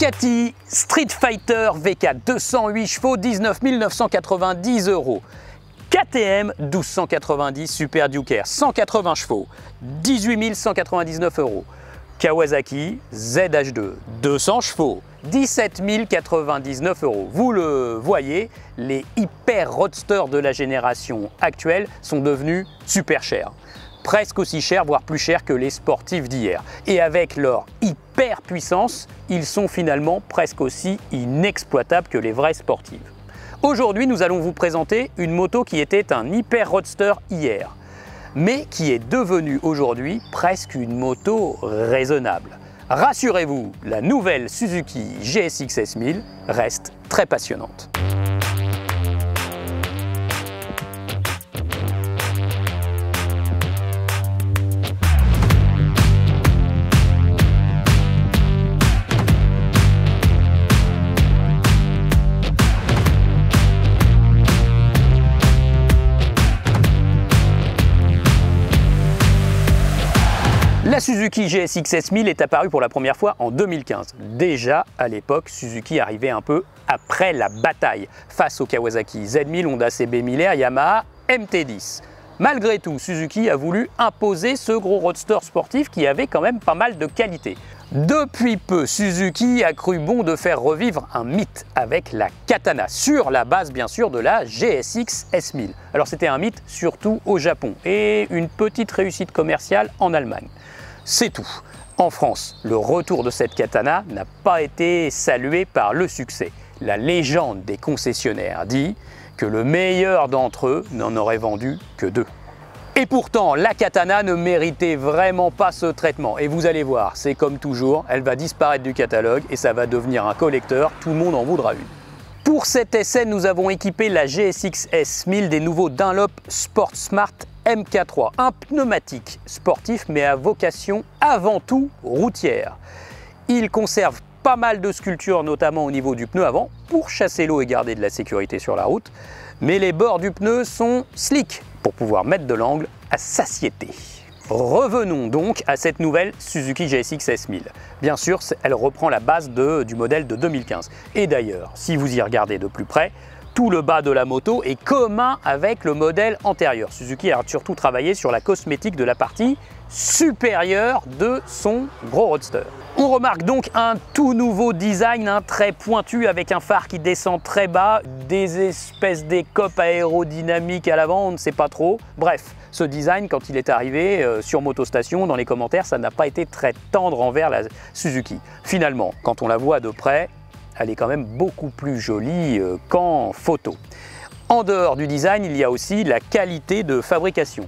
Kati Street Fighter V4 208 chevaux, 19 990 euros. KTM 1290 Super Duker 180 chevaux, 18 199 euros. Kawasaki ZH2 200 chevaux, 17 099 euros. Vous le voyez, les hyper roadsters de la génération actuelle sont devenus super chers. Presque aussi chers, voire plus chers que les sportifs d'hier. Et avec leur hyper puissance, ils sont finalement presque aussi inexploitables que les vrais sportifs. Aujourd'hui, nous allons vous présenter une moto qui était un hyper roadster hier, mais qui est devenue aujourd'hui presque une moto raisonnable. Rassurez-vous, la nouvelle Suzuki GSX-S1000 reste très passionnante. La Suzuki GSX-S1000 est apparue pour la première fois en 2015. Déjà à l'époque, Suzuki arrivait un peu après la bataille face aux Kawasaki Z1000, Honda CB 1000R, Yamaha MT10. Malgré tout, Suzuki a voulu imposer ce gros roadster sportif qui avait quand même pas mal de qualité. Depuis peu, Suzuki a cru bon de faire revivre un mythe avec la Katana, sur la base bien sûr de la GSX-S1000. Alors c'était un mythe surtout au Japon et une petite réussite commerciale en Allemagne. C'est tout. En France, le retour de cette Katana n'a pas été salué par le succès. La légende des concessionnaires dit que le meilleur d'entre eux n'en aurait vendu que deux. Et pourtant, la Katana ne méritait vraiment pas ce traitement. Et vous allez voir, c'est comme toujours, elle va disparaître du catalogue et ça va devenir un collecteur, tout le monde en voudra une. Pour cet essai, nous avons équipé la GSX-S1000 des nouveaux Dunlop Sport Smart MK3, un pneumatique sportif mais à vocation avant tout routière. Il conserve pas mal de sculptures, notamment au niveau du pneu avant, pour chasser l'eau et garder de la sécurité sur la route, mais les bords du pneu sont slick pour pouvoir mettre de l'angle à satiété. Revenons donc à cette nouvelle Suzuki GSX-S1000. Bien sûr, elle reprend la base du modèle de 2015. Et d'ailleurs, si vous y regardez de plus près, tout le bas de la moto est commun avec le modèle antérieur. Suzuki a surtout travaillé sur la cosmétique de la partie supérieure de son gros roadster. On remarque donc un tout nouveau design, très pointu avec un phare qui descend très bas, des espèces d'écopes aérodynamiques à l'avant, on ne sait pas trop. Bref, ce design, quand il est arrivé sur MotoStation, dans les commentaires, ça n'a pas été très tendre envers la Suzuki. Finalement, quand on la voit de près, elle est quand même beaucoup plus jolie qu'en photo. En dehors du design, il y a aussi la qualité de fabrication.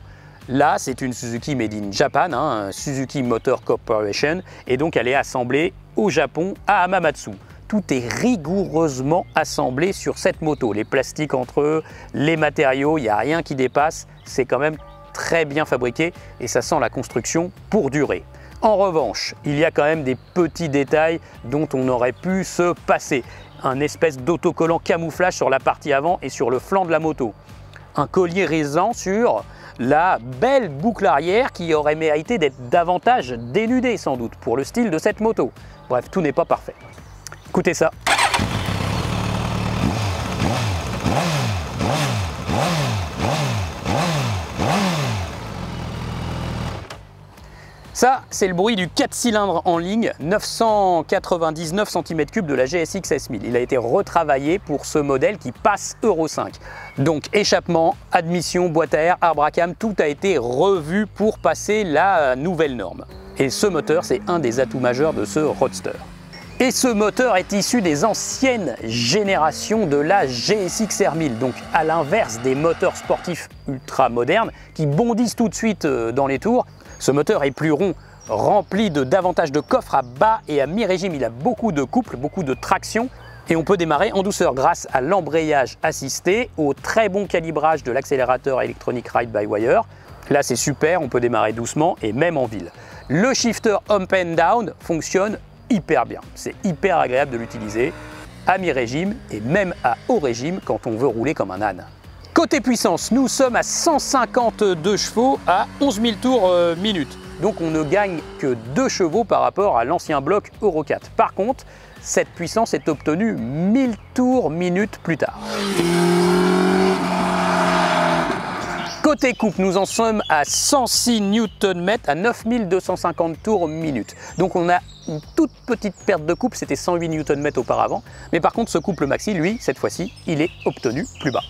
Là, c'est une Suzuki Made in Japan, Suzuki Motor Corporation, et donc elle est assemblée au Japon à Hamamatsu. Tout est rigoureusement assemblé sur cette moto. Les plastiques entre eux, les matériaux, il n'y a rien qui dépasse. C'est quand même très bien fabriqué et ça sent la construction pour durer. En revanche, il y a quand même des petits détails dont on aurait pu se passer. Un espèce d'autocollant camouflage sur la partie avant et sur le flanc de la moto. Un collier risant sur la belle boucle arrière qui aurait mérité d'être davantage dénudée sans doute pour le style de cette moto. Bref, tout n'est pas parfait. Écoutez ça. Ça, c'est le bruit du 4 cylindres en ligne 999 cm3 de la GSX-S1000. Il a été retravaillé pour ce modèle qui passe Euro 5. Donc échappement, admission, boîte à air, arbre à cam, tout a été revu pour passer la nouvelle norme. Et ce moteur, c'est un des atouts majeurs de ce roadster. Et ce moteur est issu des anciennes générations de la GSX-R1000, donc à l'inverse des moteurs sportifs ultra modernes qui bondissent tout de suite dans les tours. Ce moteur est plus rond, rempli de davantage de coffres à bas et à mi-régime. Il a beaucoup de couple, beaucoup de traction et on peut démarrer en douceur grâce à l'embrayage assisté, au très bon calibrage de l'accélérateur électronique Ride-by-Wire. Là, c'est super, on peut démarrer doucement et même en ville. Le shifter up and down fonctionne hyper bien. C'est hyper agréable de l'utiliser à mi-régime et même à haut régime quand on veut rouler comme un âne. Côté puissance, nous sommes à 152 chevaux à 11 000 tours minute. Donc on ne gagne que 2 chevaux par rapport à l'ancien bloc Euro 4. Par contre, Cette puissance est obtenue 1000 tours minute plus tard. Côté couple, nous en sommes à 106 Nm à 9250 tours minute. Donc on a une toute petite perte de couple, c'était 108 Nm auparavant. Mais par contre, ce couple maxi, lui, cette fois-ci, il est obtenu plus bas.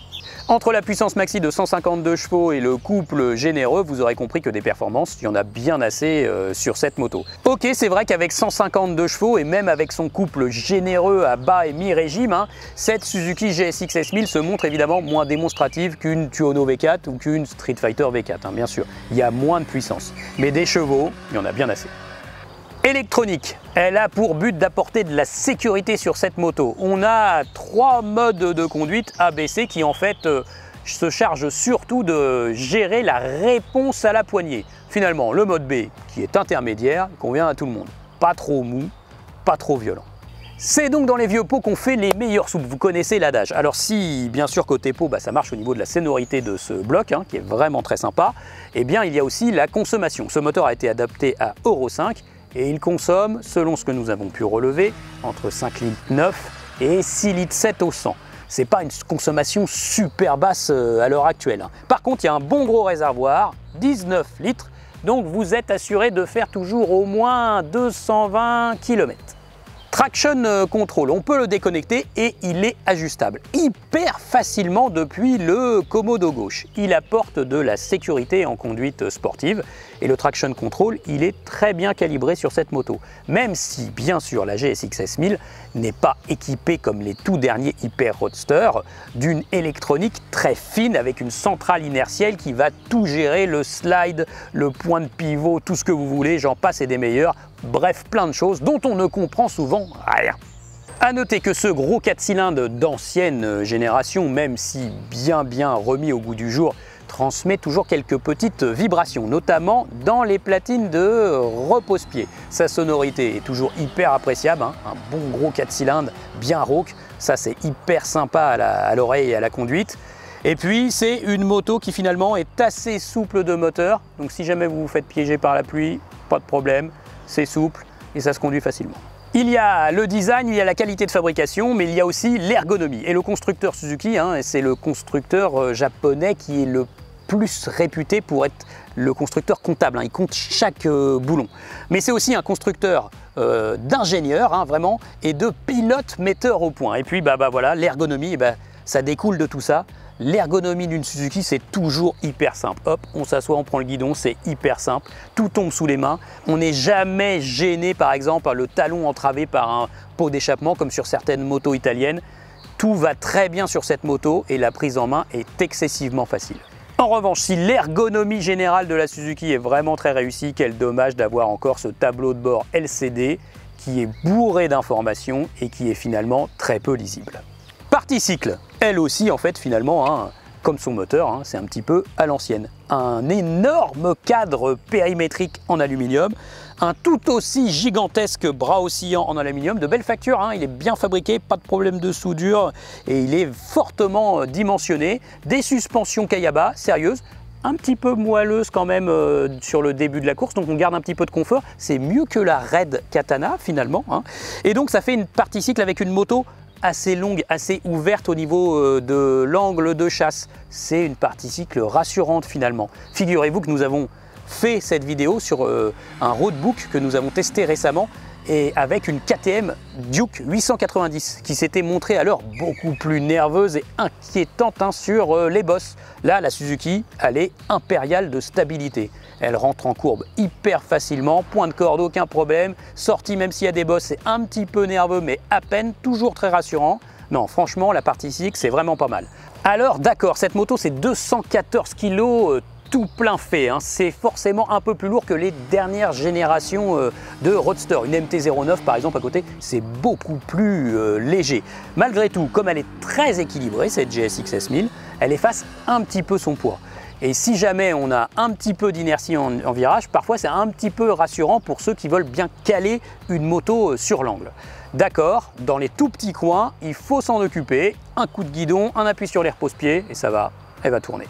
Entre la puissance maxi de 152 chevaux et le couple généreux, vous aurez compris que des performances, il y en a bien assez sur cette moto. Ok, c'est vrai qu'avec 152 chevaux et même avec son couple généreux à bas et mi-régime, hein, cette Suzuki GSX-S1000 se montre évidemment moins démonstrative qu'une Tuono V4 ou qu'une Street Fighter V4, hein, bien sûr. Il y a moins de puissance, mais des chevaux, il y en a bien assez. Électronique, elle a pour but d'apporter de la sécurité sur cette moto. On a trois modes de conduite ABC qui en fait se chargent surtout de gérer la réponse à la poignée. Finalement, le mode B, qui est intermédiaire, convient à tout le monde. Pas trop mou, pas trop violent. C'est donc dans les vieux pots qu'on fait les meilleures soupes, vous connaissez l'adage. Alors si, bien sûr, côté pot, bah, ça marche au niveau de la sonorité de ce bloc, hein, qui est vraiment très sympa, eh bien il y a aussi la consommation. Ce moteur a été adapté à Euro 5, et il consomme, selon ce que nous avons pu relever, entre 5,9 litres et 6,7 litres au 100. C'est pas une consommation super basse à l'heure actuelle. Par contre, il y a un bon gros réservoir, 19 litres, donc vous êtes assuré de faire toujours au moins 220 km. Traction control, on peut le déconnecter et il est ajustable hyper facilement depuis le commodo gauche. Il apporte de la sécurité en conduite sportive et le traction control, il est très bien calibré sur cette moto. Même si, bien sûr, la GSX-S1000 n'est pas équipée comme les tout derniers hyper roadster d'une électronique très fine avec une centrale inertielle qui va tout gérer, le slide, le point de pivot, tout ce que vous voulez, j'en passe et des meilleurs. Bref, plein de choses dont on ne comprend souvent rien. A noter que ce gros 4 cylindres d'ancienne génération, même si bien remis au goût du jour, transmet toujours quelques petites vibrations, notamment dans les platines de repose-pied. Sa sonorité est toujours hyper appréciable, hein, un bon gros 4 cylindres bien rauque, ça c'est hyper sympa à l'oreille et à la conduite. Et puis c'est une moto qui finalement est assez souple de moteur, donc si jamais vous vous faites piéger par la pluie, pas de problème. C'est souple et ça se conduit facilement. Il y a le design, il y a la qualité de fabrication, mais il y a aussi l'ergonomie. Et le constructeur Suzuki, hein, c'est le constructeur japonais qui est le plus réputé pour être le constructeur comptable. Hein. Il compte chaque boulon. Mais c'est aussi un constructeur d'ingénieurs, hein, vraiment, et de pilotes metteurs au point. Et puis, voilà, l'ergonomie, ça découle de tout ça. L'ergonomie d'une Suzuki, c'est toujours hyper simple. Hop, on s'assoit, on prend le guidon, c'est hyper simple. Tout tombe sous les mains. On n'est jamais gêné, par exemple, par le talon entravé par un pot d'échappement, comme sur certaines motos italiennes. Tout va très bien sur cette moto et la prise en main est excessivement facile. En revanche, si l'ergonomie générale de la Suzuki est vraiment très réussie, quel dommage d'avoir encore ce tableau de bord LCD qui est bourré d'informations et qui est finalement très peu lisible. Partie cycle, elle aussi en fait finalement, hein, comme son moteur, hein, c'est un petit peu à l'ancienne. Un énorme cadre périmétrique en aluminium, un tout aussi gigantesque bras oscillant en aluminium, de belle facture, hein, il est bien fabriqué, pas de problème de soudure et il est fortement dimensionné. Des suspensions Kayaba sérieuses, un petit peu moelleuse quand même sur le début de la course, donc on garde un petit peu de confort, c'est mieux que la Red Katana finalement, hein. Et donc ça fait une partie cycle avec une moto assez longue, assez ouverte au niveau de l'angle de chasse. C'est une partie cycle rassurante finalement. Figurez-vous que nous avons fait cette vidéo sur un roadbook que nous avons testé récemment et avec une KTM Duke 890 qui s'était montrée alors beaucoup plus nerveuse et inquiétante, hein, sur les bosses. Là, la Suzuki, elle est impériale de stabilité. Elle rentre en courbe hyper facilement, point de corde, aucun problème. Sortie, même s'il y a des bosses, c'est un petit peu nerveux, mais à peine, toujours très rassurant. Non, franchement, la partie cycle, c'est vraiment pas mal. Alors, d'accord, cette moto, c'est 214 kg tout plein fait. Hein. C'est forcément un peu plus lourd que les dernières générations de roadster. Une MT-09, par exemple, à côté, c'est beaucoup plus léger. Malgré tout, comme elle est très équilibrée, cette GSX-S1000, elle efface un petit peu son poids. Et si jamais on a un petit peu d'inertie en virage, parfois c'est un petit peu rassurant pour ceux qui veulent bien caler une moto sur l'angle. D'accord, dans les tout petits coins, il faut s'en occuper. Un coup de guidon, un appui sur les repose-pieds et ça va, elle va tourner.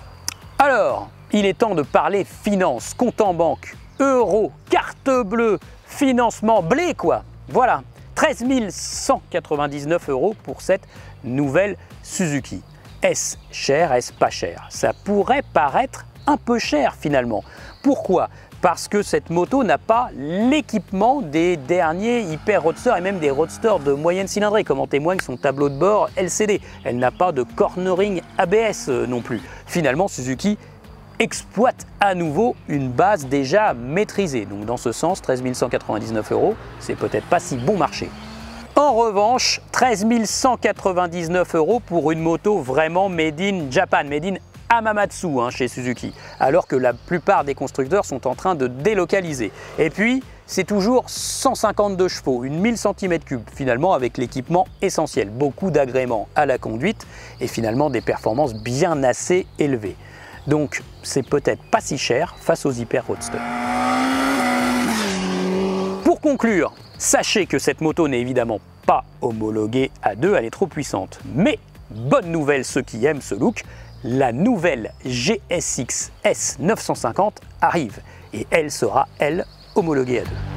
Alors, il est temps de parler finance, compte en banque, euros, carte bleue, financement, blé quoi. Voilà. 13 199 euros pour cette nouvelle Suzuki. Est-ce cher, est-ce pas cher? Ça pourrait paraître un peu cher finalement. Pourquoi? Parce que cette moto n'a pas l'équipement des derniers hyper roadsters et même des roadsters de moyenne cylindrée, comme en témoigne son tableau de bord LCD. Elle n'a pas de cornering ABS non plus. Finalement, Suzuki exploite à nouveau une base déjà maîtrisée. Donc dans ce sens, 13 199 euros, c'est peut-être pas si bon marché. En revanche, 13 199 euros pour une moto vraiment made in Japan, made in Hamamatsu chez Suzuki, alors que la plupart des constructeurs sont en train de délocaliser. Et puis, c'est toujours 152 chevaux, une 1000 cm3 finalement avec l'équipement essentiel, beaucoup d'agréments à la conduite et finalement des performances bien assez élevées. Donc, c'est peut-être pas si cher face aux hyper roadsters. Pour conclure, sachez que cette moto n'est évidemment pas homologuée à deux, elle est trop puissante. Mais, bonne nouvelle ceux qui aiment ce look, la nouvelle GSX-S1000 arrive et elle sera, elle, homologuée à deux.